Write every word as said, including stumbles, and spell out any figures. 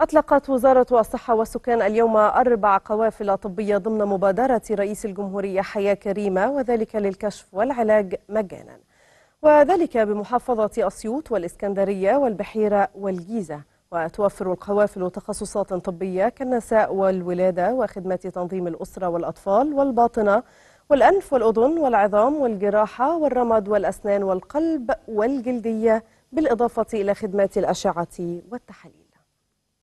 أطلقت وزارة الصحة والسكان اليوم أربع قوافل طبية ضمن مبادرة رئيس الجمهورية حياة كريمة، وذلك للكشف والعلاج مجانا، وذلك بمحافظة أسيوط والإسكندرية والبحيرة والجيزة. وتوفر القوافل تخصصات طبية كالنساء والولادة وخدمات تنظيم الأسرة والأطفال والباطنة والأنف والأذن والعظام والجراحة والرمد والأسنان والقلب والجلدية، بالإضافة إلى خدمات الأشعة والتحاليل.